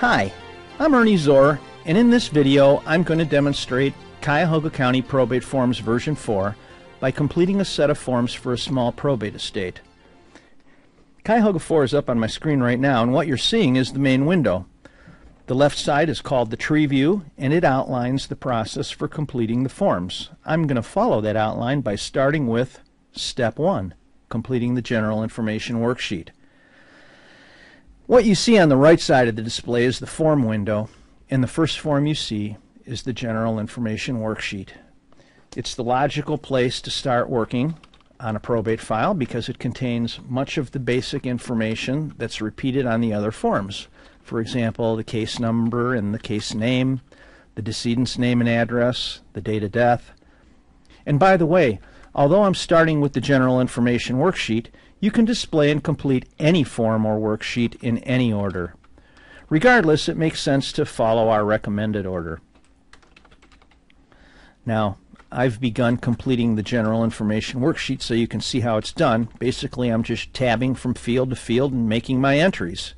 Hi, I'm Ernie Zor, and in this video I'm going to demonstrate Cuyahoga County Probate Forms Version 4 by completing a set of forms for a small probate estate. Cuyahoga 4 is up on my screen right now, and what you're seeing is the main window. The left side is called the tree view, and it outlines the process for completing the forms. I'm going to follow that outline by starting with Step 1, completing the general information worksheet. What you see on the right side of the display is the form window, and the first form you see is the general information worksheet. It's the logical place to start working on a probate file because it contains much of the basic information that's repeated on the other forms. For example, the case number and the case name, the decedent's name and address, the date of death. And by the way, although I'm starting with the general information worksheet, you can display and complete any form or worksheet in any order. Regardless, it makes sense to follow our recommended order. Now, I've begun completing the general information worksheet so you can see how it's done. Basically, I'm just tabbing from field to field and making my entries.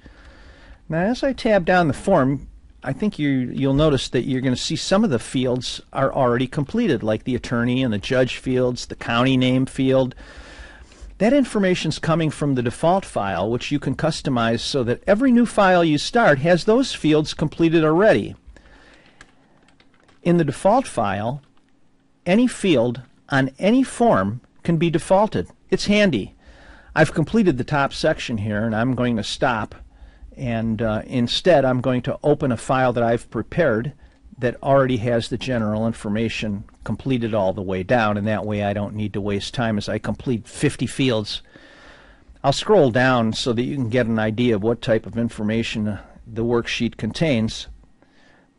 Now, as I tab down the form, I think you'll notice that you're going to see some of the fields are already completed, like the attorney and the judge fields, the county name field. That information's coming from the default file, which you can customize so that every new file you start has those fields completed already. In the default file, any field on any form can be defaulted. It's handy. I've completed the top section here, and I'm going to stop. And instead, I'm going to open a file that I've prepared that already has the general information completed all the way down, and that way I don't need to waste time as I complete 50 fields. I'll scroll down so that you can get an idea of what type of information the worksheet contains.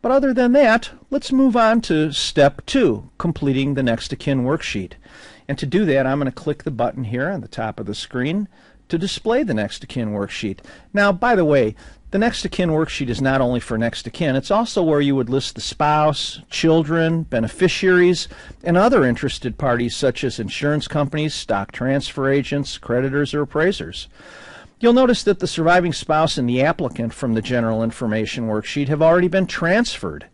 But other than that, let's move on to Step 2, completing the next of kin worksheet. And to do that, I'm going to click the button here on the top of the screen to display the next of kin worksheet. Now, by the way, the next of kin worksheet is not only for next of kin, it's also where you would list the spouse, children, beneficiaries, and other interested parties such as insurance companies, stock transfer agents, creditors, or appraisers. You'll notice that the surviving spouse and the applicant from the general information worksheet have already been transferred.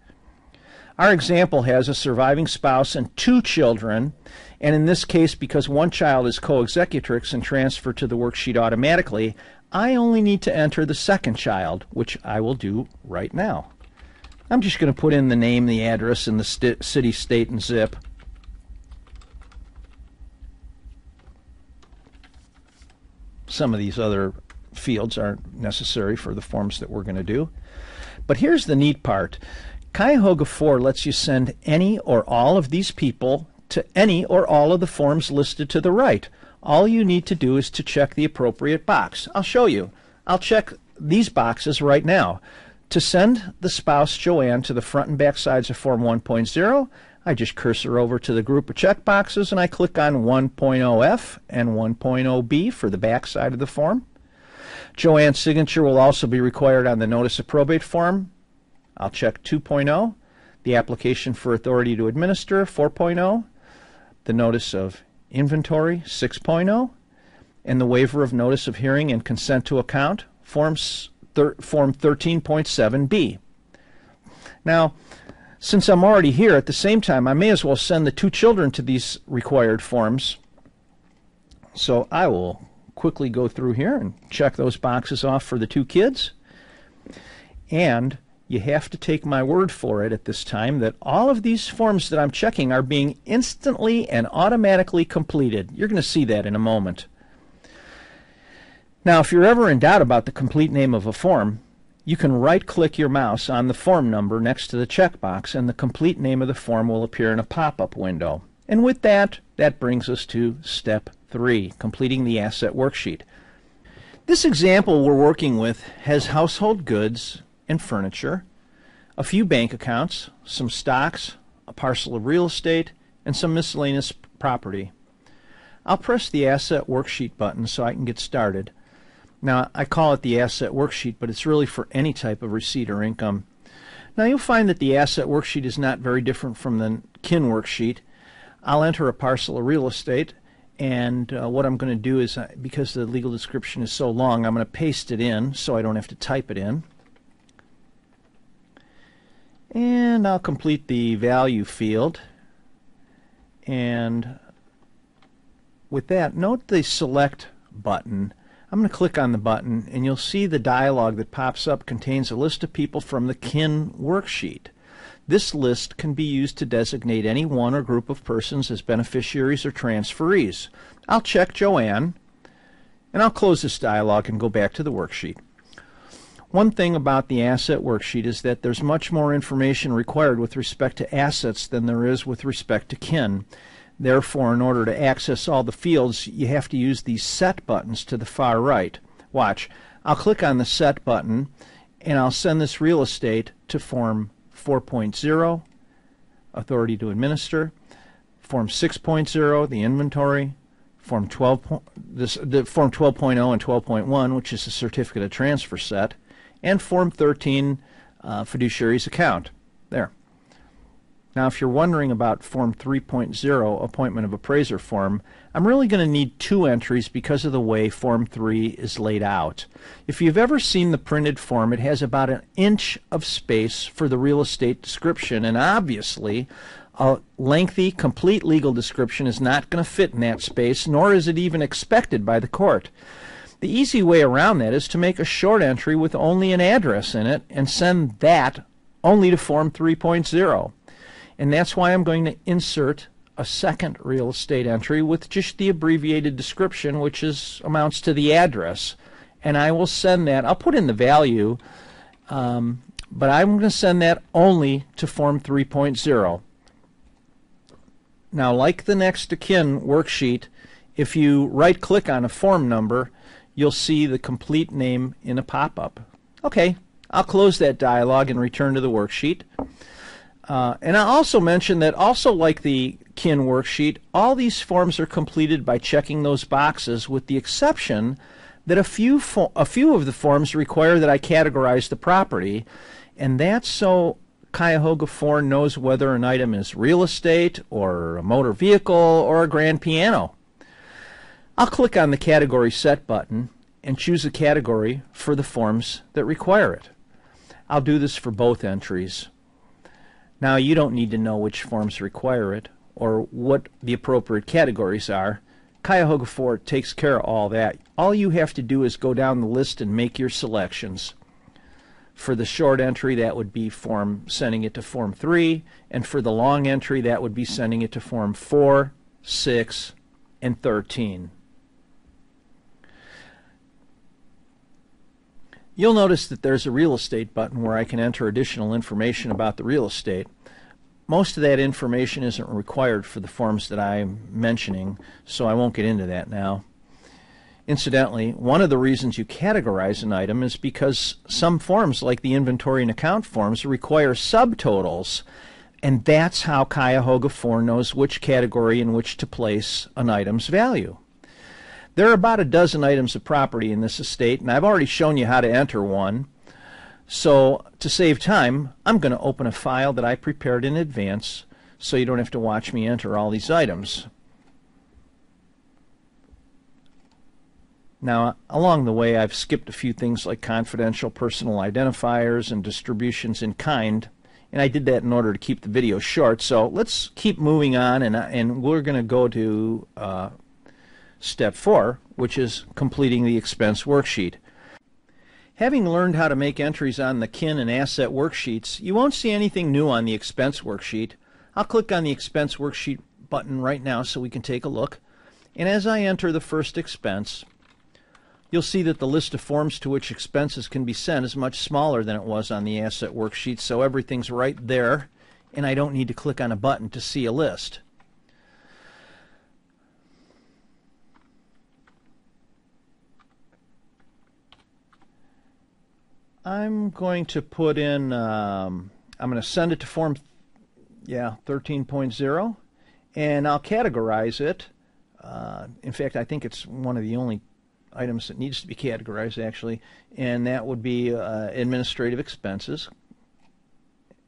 Our example has a surviving spouse and 2 children, and in this case, because one child is co-executrix and transferred to the worksheet automatically, I only need to enter the second child, which I will do right now. I'm just going to put in the name, the address, and the city, state, and zip. Some of these other fields aren't necessary for the forms that we're going to do. But here's the neat part. Cuyahoga 4 lets you send any or all of these people to any or all of the forms listed to the right. All you need to do is to check the appropriate box. I'll show you. I'll check these boxes right now. To send the spouse Joanne to the front and back sides of Form 1.0, I just cursor over to the group of checkboxes and I click on 1.0F and 1.0B for the back side of the form. Joanne's signature will also be required on the Notice of Probate form. I'll check 2.0, the Application for Authority to Administer 4.0, the Notice of Inventory 6.0, and the Waiver of Notice of Hearing and Consent to Account, Form 13.7B. Now, since I'm already here at the same time, I may as well send the 2 children to these required forms. So I will quickly go through here and check those boxes off for the 2 kids. And you have to take my word for it at this time that all of these forms that I'm checking are being instantly and automatically completed. You're going to see that in a moment. Now, if you're ever in doubt about the complete name of a form, you can right-click your mouse on the form number next to the checkbox, and the complete name of the form will appear in a pop-up window. And with that, that brings us to Step 3, completing the asset worksheet. This example we're working with has household goods and furniture, a few bank accounts, some stocks, a parcel of real estate, and some miscellaneous property. I'll press the Asset Worksheet button so I can get started. Now, I call it the Asset Worksheet, but it's really for any type of receipt or income. Now, you'll find that the Asset Worksheet is not very different from the Kin Worksheet. I'll enter a parcel of real estate, and what I'm going to do is, because the legal description is so long, I'm going to paste it in so I don't have to type it in. And I'll complete the value field. And with that, note the select button. I'm going to click on the button, and you'll see the dialog that pops up contains a list of people from the kin worksheet. This list can be used to designate any one or group of persons as beneficiaries or transferees. I'll check Joanne, and I'll close this dialog and go back to the worksheet. One thing about the asset worksheet is that there's much more information required with respect to assets than there is with respect to kin. Therefore, in order to access all the fields, you have to use these set buttons to the far right. Watch. I'll click on the set button, and I'll send this real estate to Form 4.0, Authority to Administer, Form 6.0, the Inventory, Form 12.0 and 12.1, which is the Certificate of Transfer set, and Form 13, Fiduciary's Account. There. Now, if you're wondering about Form 3.0, Appointment of Appraiser Form, I'm really going to need two entries because of the way Form 3 is laid out. If you've ever seen the printed form, it has about an inch of space for the real estate description, and obviously a lengthy, complete legal description is not going to fit in that space, nor is it even expected by the court. The easy way around that is to make a short entry with only an address in it and send that only to Form 3.0. And that's why I'm going to insert a second real estate entry with just the abbreviated description, which is amounts to the address. And I will send that. I'll put in the value, but I'm going to send that only to Form 3.0. Now, like the next of kin worksheet, if you right-click on a form number, you'll see the complete name in a pop-up. Okay, I'll close that dialog and return to the worksheet. And I also mentioned that also like the kin worksheet, all these forms are completed by checking those boxes, with the exception that a few of the forms require that I categorize the property, and that's so Cuyahoga Form knows whether an item is real estate or a motor vehicle or a grand piano. I'll click on the Category Set button and choose a category for the forms that require it. I'll do this for both entries. Now, you don't need to know which forms require it or what the appropriate categories are. Cuyahoga Form takes care of all that. All you have to do is go down the list and make your selections. For the short entry, that would be sending it to Form 3, and for the long entry, that would be sending it to Form 4, 6, and 13. You'll notice that there's a real estate button where I can enter additional information about the real estate. Most of that information isn't required for the forms that I'm mentioning, so I won't get into that now. Incidentally, one of the reasons you categorize an item is because some forms, like the inventory and account forms, require subtotals, and that's how Cuyahoga Form knows which category in which to place an item's value. There are about a dozen items of property in this estate, and I've already shown you how to enter one. So to save time, I'm going to open a file that I prepared in advance so you don't have to watch me enter all these items. Now, along the way, I've skipped a few things like confidential personal identifiers and distributions in kind, and I did that in order to keep the video short. So let's keep moving on, and we're going to go to Step 4, which is completing the expense worksheet. Having learned how to make entries on the kin and asset worksheets, you won't see anything new on the expense worksheet. I'll click on the expense worksheet button right now so we can take a look. And as I enter the first expense, you'll see that the list of forms to which expenses can be sent is much smaller than it was on the asset worksheet, so everything's right there, and I don't need to click on a button to see a list. I'm going to put in, I'm going to send it to Form 13.0, and I'll categorize it. In fact, I think it's one of the only items that needs to be categorized, actually, and that would be administrative expenses.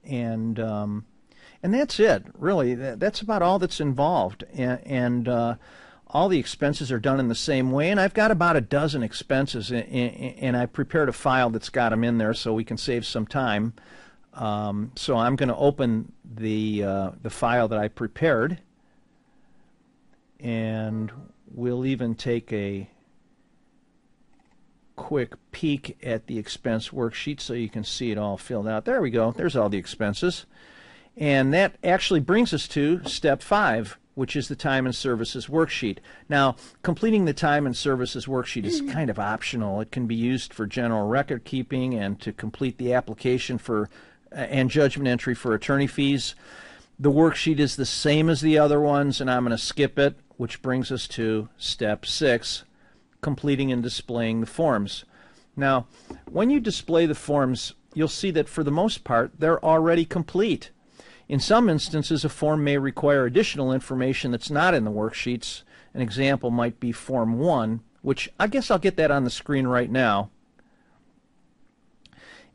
And that's it, really. That's about all that's involved. And all the expenses are done in the same way, and I've got about a dozen expenses, and I prepared a file that's got them in there so we can save some time So I'm going to open the file that I prepared, and we'll even take a quick peek at the expense worksheet so you can see it all filled out. There we go. There's all the expenses. And that actually brings us to step 5, which is the time and services worksheet. Now, completing the time and services worksheet is kind of optional. It can be used for general record keeping and to complete the application for and judgment entry for attorney fees. The worksheet is the same as the other ones, and I'm going to skip it, which brings us to step 6, completing and displaying the forms. Now, when you display the forms, you'll see that for the most part, they're already complete. In some instances, a form may require additional information that's not in the worksheets. An example might be Form 1, which I guess I'll get that on the screen right now.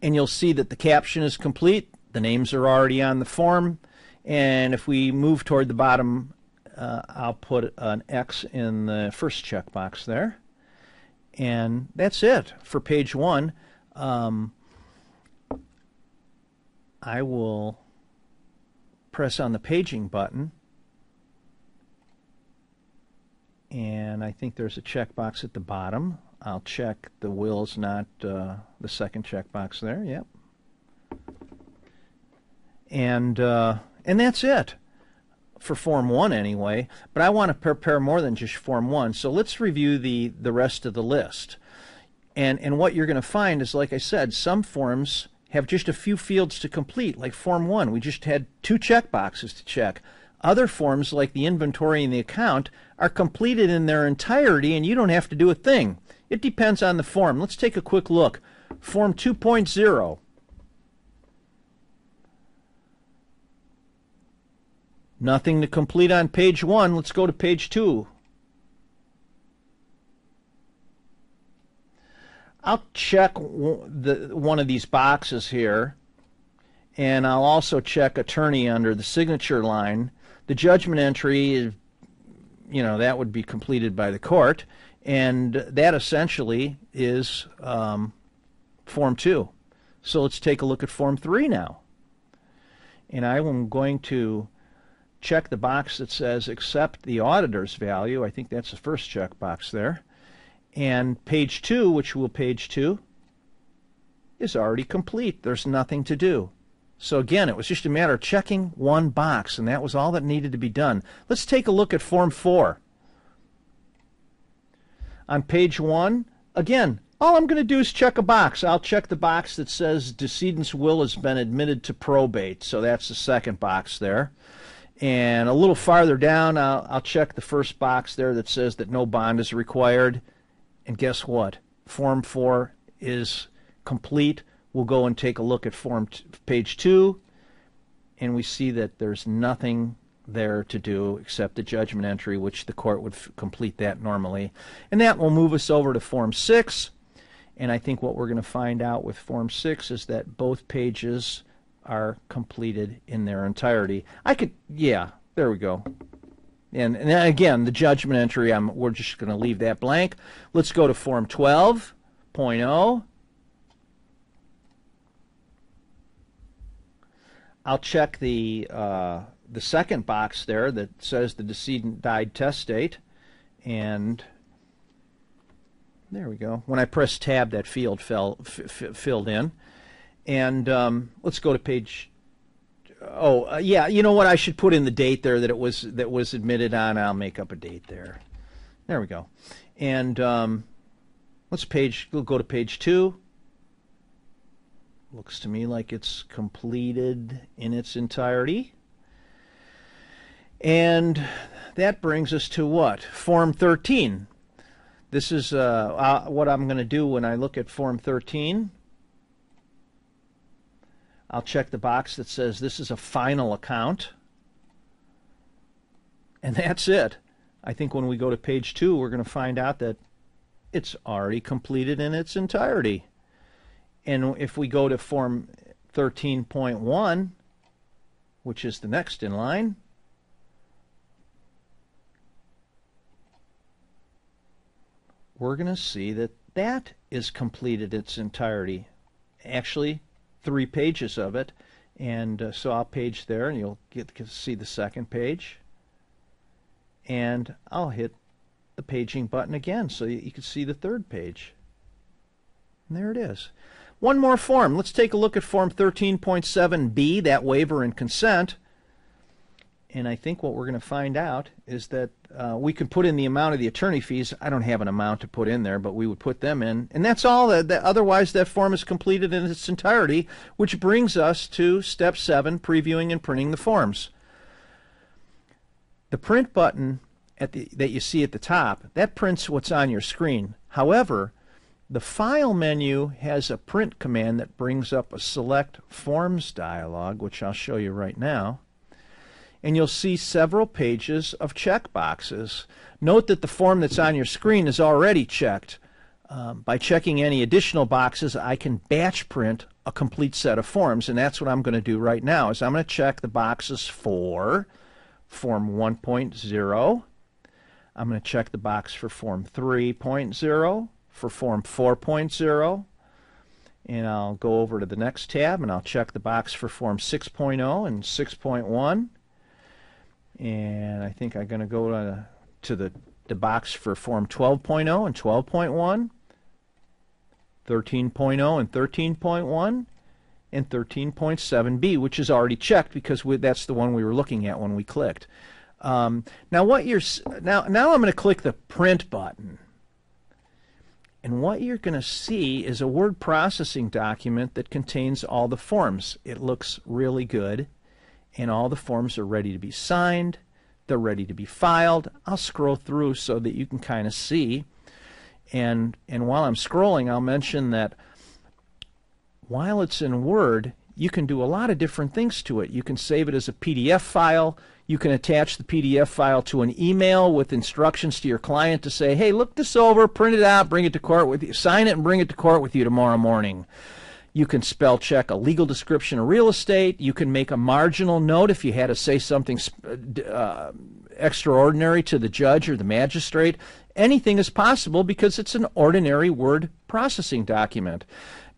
And you'll see that the caption is complete, the names are already on the form, and if we move toward the bottom, I'll put an X in the first checkbox there. And that's it for page 1. I will press on the paging button, and I think there's a checkbox at the bottom. I'll check the will's not the second checkbox there. Yep. And that's it for Form 1 anyway. But I want to prepare more than just Form 1, so let's review the rest of the list. And what you're going to find is, like I said, some forms have just a few fields to complete, like Form 1. We just had 2 checkboxes to check. Other forms, like the inventory and the account, are completed in their entirety, and you don't have to do a thing. It depends on the form. Let's take a quick look. Form 2.0. Nothing to complete on page 1. Let's go to page 2. I'll check one of these boxes here, and I'll also check attorney under the signature line. The judgment entry is, you know, that would be completed by the court, and that essentially is Form 2. So let's take a look at Form 3 now. And I am going to check the box that says accept the auditor's value. I think that's the first checkbox there. And page 2, which will page 2, is already complete. There's nothing to do. So again, it was just a matter of checking one box, and that was all that needed to be done. Let's take a look at Form 4. On page 1, again, all I'm going to do is check a box. I'll check the box that says decedent's will has been admitted to probate. So that's the second box there. And a little farther down, I'll check the first box there that says that no bond is required. And guess what? Form 4 is complete. We'll go and take a look at page 2, and we see that there's nothing there to do except the judgment entry, which the court would complete that normally. And that will move us over to Form 6. And I think what we're going to find out with Form 6 is that both pages are completed in their entirety. Yeah, there we go. And again, the judgment entry, we're just going to leave that blank. Let's go to Form 12.0. I'll check the second box there that says the decedent died testate. And there we go. When I pressed tab, that field filled in. And let's go to page... yeah, you know what? I should put in the date there that it was admitted on. I'll make up a date there. There we go. And we'll go to page 2. Looks to me like it's completed in its entirety. And that brings us to what? Form 13. This is what I'm going to do when I look at Form 13. I'll check the box that says this is a final account. And that's it. I think when we go to page 2, we're going to find out that it's already completed in its entirety. And if we go to Form 13.1, which is the next in line, we're going to see that that is completed in its entirety. Actually, 3 pages of it, and so I'll page there, and you'll get to see the second page, and I'll hit the paging button again so you can see the third page. And there it is. One more form. Let's take a look at Form 13.7B, that waiver and consent. And I think what we're going to find out is that we can put in the amount of the attorney fees. I don't have an amount to put in there, but we would put them in. And that's all. Otherwise, that form is completed in its entirety, which brings us to Step 7, previewing and printing the forms. The print button that you see at the top, that prints what's on your screen. However, the File menu has a print command that brings up a Select Forms dialog, which I'll show you right now. And you'll see several pages of checkboxes. Note that the form that's on your screen is already checked. By checking any additional boxes, I can batch print a complete set of forms, and that's what I'm going to do right now, is I'm going to check the boxes for Form 1.0. I'm going to check the box for Form 3.0, for Form 4.0, and I'll go over to the next tab, and I'll check the box for Form 6.0 and 6.1. And I think I'm going to go to the box for Form 12.0 and 12.1, 13.0 and 13.1, and 13.7B, which is already checked because that's the one we were looking at when we clicked. Now I'm going to click the print button. And what you're going to see is a word processing document that contains all the forms. It looks really good. And all the forms are ready to be signed. They're ready to be filed. I'll scroll through so that you can kind of see. And while I'm scrolling, I'll mention that while it's in Word, you can do a lot of different things to it. You can save it as a PDF file. You can attach the PDF file to an email with instructions to your client to say, hey, look this over, print it out, bring it to court with you, sign it and bring it to court with you tomorrow morning. You can spell check a legal description of real estate. You can make a marginal note if you had to say something extraordinary to the judge or the magistrate. Anything is possible because it's an ordinary word processing document.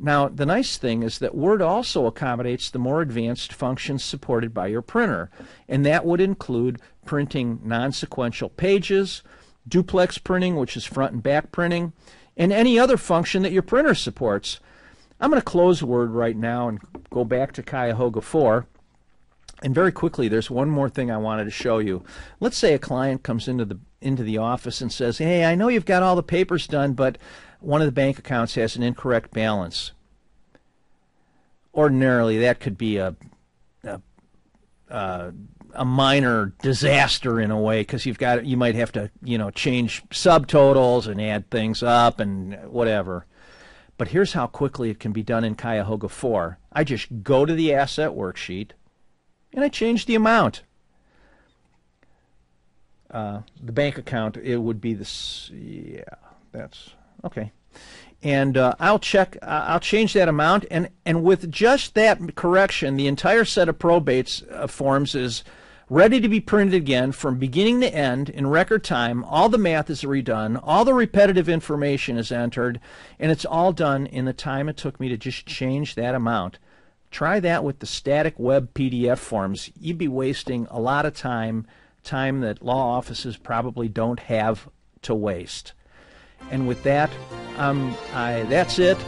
Now, the nice thing is that Word also accommodates the more advanced functions supported by your printer, and that would include printing non-sequential pages, duplex printing, which is front and back printing, and any other function that your printer supports. I'm going to close Word right now and go back to Cuyahoga 4. And very quickly, there's one more thing I wanted to show you. Let's say a client comes into the office and says, hey, I know you've got all the papers done, but one of the bank accounts has an incorrect balance. Ordinarily, that could be a minor disaster in a way, because you might have to, change subtotals and add things up and whatever. But here's how quickly it can be done in Cuyahoga 4. I just go to the asset worksheet, and I change the amount. The bank account, it would be this. Yeah, that's okay. And I'll change that amount, and with just that correction, the entire set of probate forms is ready to be printed again from beginning to end in record time. All the math is redone. All the repetitive information is entered. And it's all done in the time it took me to just change that amount. Try that with the static web PDF forms. You'd be wasting a lot of time that law offices probably don't have to waste. And with that, that's it.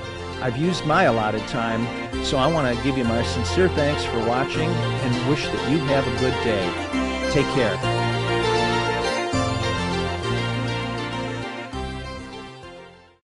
I've used my allotted time, so I want to give you my sincere thanks for watching and wish that you have a good day. Take care.